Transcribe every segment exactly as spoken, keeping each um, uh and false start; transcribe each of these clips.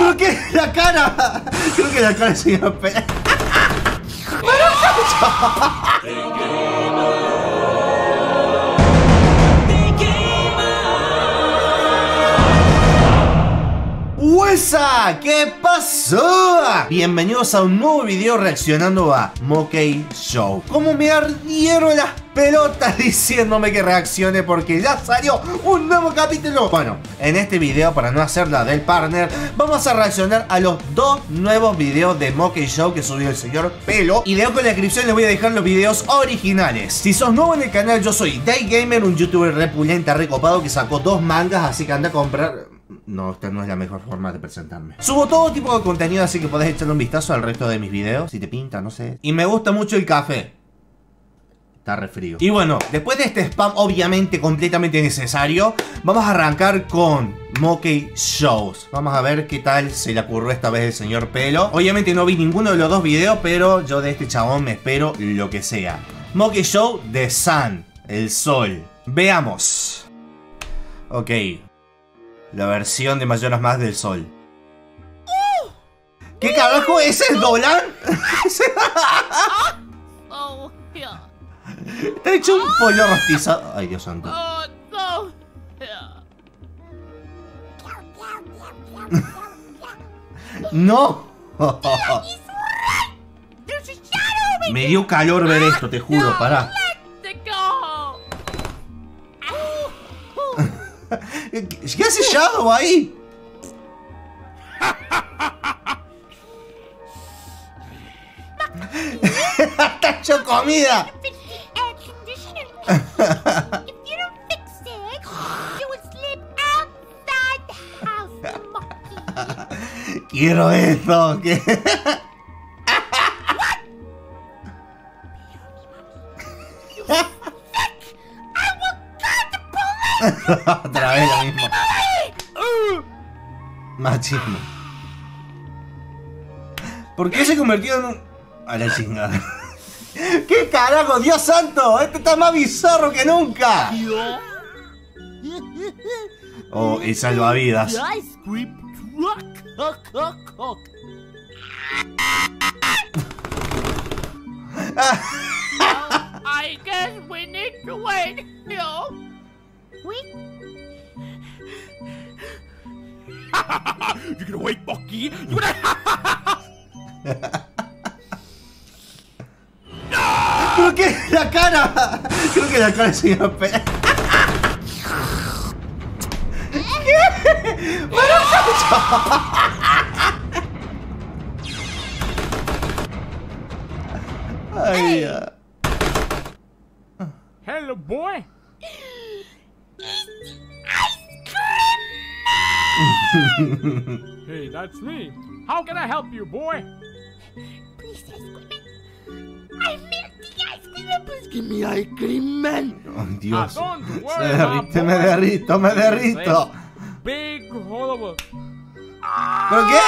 Creo que la cara. Creo que la cara se llama Pelo. ¡Huesa! ¿Qué pasó? Bienvenidos a un nuevo video reaccionando a Mokey Show. Como me ardieron las pelotas diciéndome que reaccione porque ya salió un nuevo capítulo. Bueno, en este video, para no hacerla del partner, vamos a reaccionar a los dos nuevos videos de Mokey Show que subió el señor Pelo. Y debajo en la descripción les voy a dejar los videos originales. Si sos nuevo en el canal, yo soy DeiGamer, un youtuber repulenta recopado que sacó dos mangas, así que anda a comprar... No, esta no es la mejor forma de presentarme. Subo todo tipo de contenido, así que podés echarle un vistazo al resto de mis videos, si te pinta, no sé. Y me gusta mucho el café. Está re frío. Y bueno, después de este spam obviamente completamente necesario, vamos a arrancar con Mokey Shows. Vamos a ver qué tal se le ocurrió esta vez el señor Pelo. Obviamente no vi ninguno de los dos videos, pero yo de este chabón me espero lo que sea. Mokey Show, The Sun, el sol. Veamos. Ok. La versión de Mayoras Más del sol. Uh, ¿Qué carajo? ¿Ese es Dolan? Oh, yeah. Está hecho un pollo rostizado. Ay, Dios santo. Oh, no. Yeah. No. Oh, oh, oh. Me dio calor ver esto, te juro, pará. ¿Qué hace Shadow ahí? ¡Está hecho comida! Quiero esto. ¿Qué? Otra vez lo mismo. Machismo. ¿Por qué se convirtió en un... A la chingada. ¿Qué carajo? ¡Dios santo! ¡Este está más bizarro que nunca! Oh, el salvavidas. I guess we need to wait, yo. You're gonna wait, Mokey. You're gonna... Creo que la cara. Creo que la cara se llama Pelo. ¿Qué? Ay, ya. Hello, boy. Hey, that's me. How can I help you, boy? Please, ice cream man. I milk the ice cream man. Please give me ice cream man. Oh, Dios. Ah, don't worry, my boy. Me derrito, me derrito. Big horrible. ¿Por qué?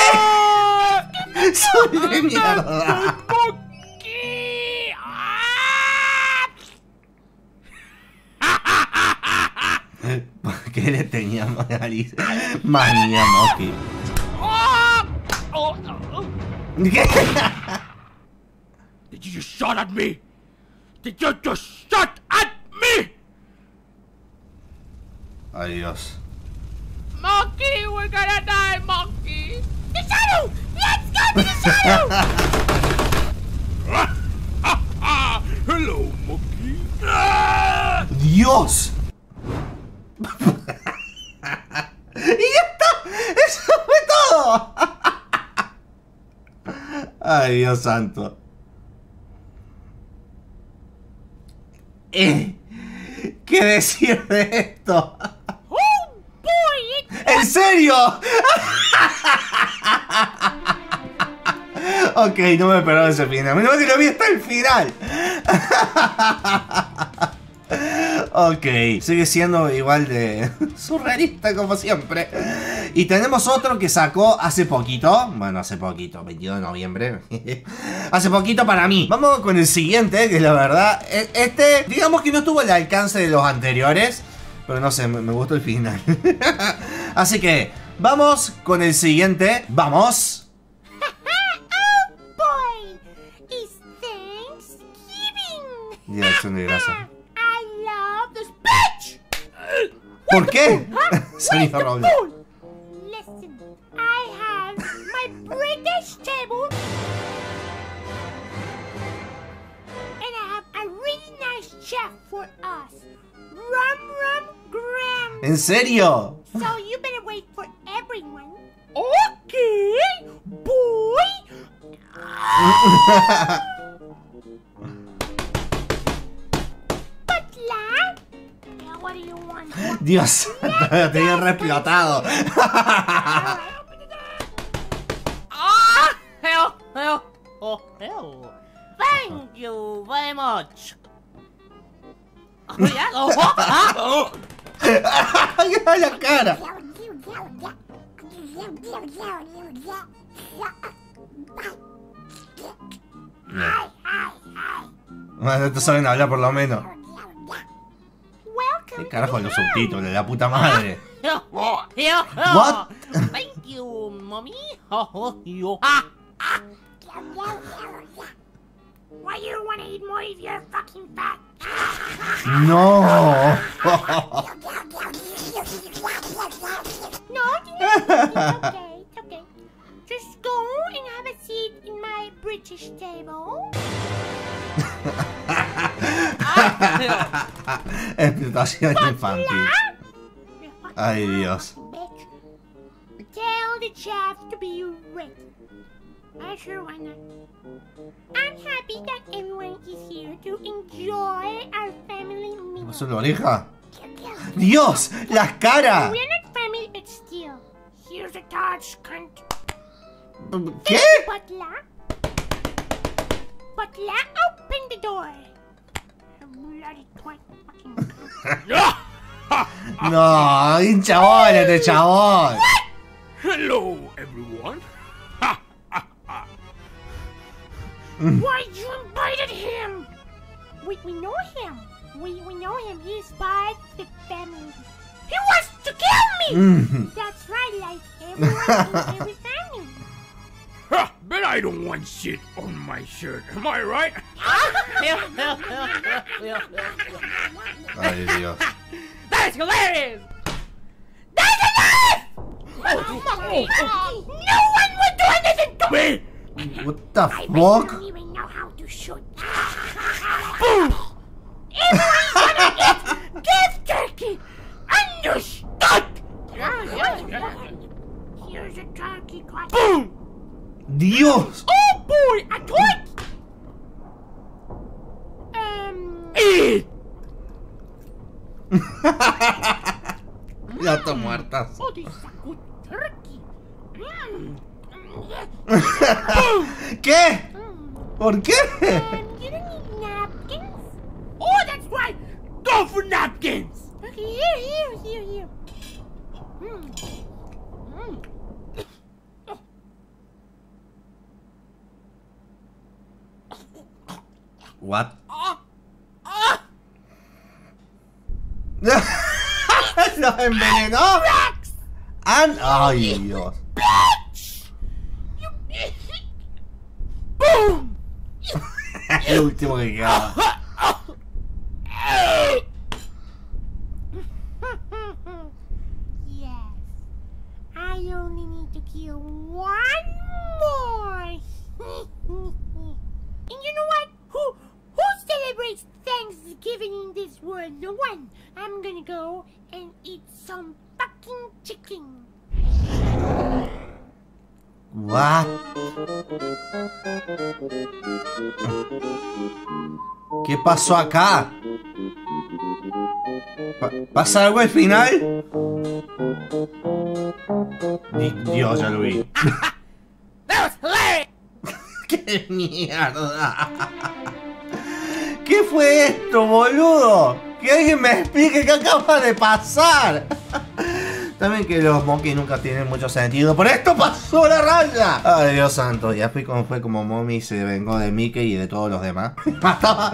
Soy de mierda. ¿Qué le teníamos a Alice? Manía, Mokey. Did you just shot at me? Did you just shot at me? Ay, Dios. Mokey, we're gonna die, Mokey. The shadow! Let's go to the shadow! Hello, Mokey. Dios. Y ya está, eso fue todo. Ay, Dios santo. Eh, ¿qué decir de esto? Oh, boy, it... ¿En serio? Ok, no me esperaba ese final. Menos si lo vi hasta el final. Ok, sigue siendo igual de surrealista como siempre. Y tenemos otro que sacó hace poquito. Bueno, hace poquito, veintidós de noviembre. Hace poquito para mí. Vamos con el siguiente, que la verdad, este, digamos que no tuvo el alcance de los anteriores, pero no sé, me, me gustó el final. Así que Vamos con el siguiente. Vamos. Oh boy. It's Thanksgiving. Ya es una desgracia. I love this bitch. ¿Por qué? Sonido Raúl. Listen, I have my British table. And I have a really nice chef for us. Rum Rum Graham. ¿En serio? So you better wait for everyone. Okay, boy. Now what do you want? Dios, te he replotado. Ah, hell, hell, oh hell. Thank you very much. La cara. Bueno, te saben hablar por lo menos. ¿Qué carajo los subtítulos de la puta madre? What? Thank you, mommy. Why you wanna eat more if you're fucking fat? No. No, it's okay, it's okay. Just go and have a seat in my British table. Explotación infantil. Ay, Dios. Tell the chef to be ready. I sure wanna. I'm happy that everyone is here to enjoy our family meal. ¿Eso es la oreja? Dios, las caras. We're not family, but still. Here's a touch, cunt. ¿Qué? Butler. Butler, open the door. Bloody twat, fucking cunt. No, un chabón, este chabón. Hello, everyone. Why you invited him? We, we know him. We, we know him. He's part of the family. He wants to kill me! Mm. That's right, like everyone in every family. Ha! Bet I don't want shit on my shirt. Am I right? Ay, Dios. That's hilarious! That's enough! Oh, fuck me! Oh, no one would do anything to me! What the fuck? I don't even know how to shoot. Boom! Everyone's gonna get beef turkey! Understood! Yeah, yeah, yeah. Here's a turkey clutch. Boom! Dios! Oh boy! A twat! Um... Eat! Ya está muerta. Oh, this is a good turkey. Mm. ¿Qué? ¿Por qué? Um, you don't need napkins? Oh, that's right. Go for napkins. Okay, here, here, here, here. Mm. Mm. Oh. What? Oh. Oh. Lo envenenó. And ay, Dios. El último que queda. Yes. I only need to kill one more. And you know what? Who who celebrates Thanksgiving in this world? No one. I'm gonna go and eat some fucking chicken. What? ¿Qué pasó acá? ¿Pasa algo al final? Dios, ya lo vi. ¡Qué mierda! ¿Qué fue esto, boludo? Que alguien me explique qué acaba de pasar. Saben que los Mokey nunca tienen mucho sentido. ¡Por esto pasó la raya! ¡Ay, Dios santo! Ya fui como fue como Mommy se vengó de Mickey y de todos los demás. Mataba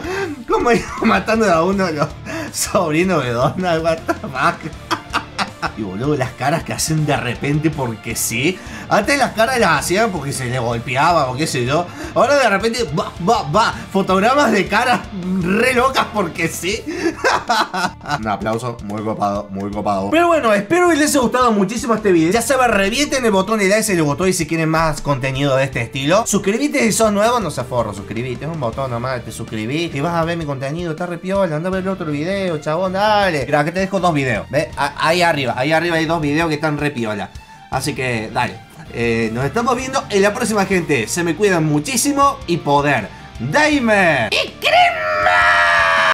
como iba matando a uno de los sobrinos de Donald. What the fuck? Y boludo, las caras que hacen de repente porque sí. Antes las caras las hacían porque se le golpeaba o qué sé yo. Ahora de repente, va, va, va. Fotogramas de caras re locas porque sí. Un aplauso, muy copado, muy copado. Pero bueno, espero que les haya gustado muchísimo este video. Ya saben, revienten el botón de like si les gustó y si quieren más contenido de este estilo. Suscribite si sos nuevo, no se aforro, suscribite. Es un botón nomás, te suscribís y vas a ver mi contenido. Está re piola, anda a ver el otro video, chabón, dale. Mira, acá te dejo dos videos, ¿ves? Ahí arriba. Ahí arriba hay dos videos que están re piola. Así que dale, eh, nos estamos viendo en la próxima, gente. Se me cuidan muchísimo. Y poder DeiGamer.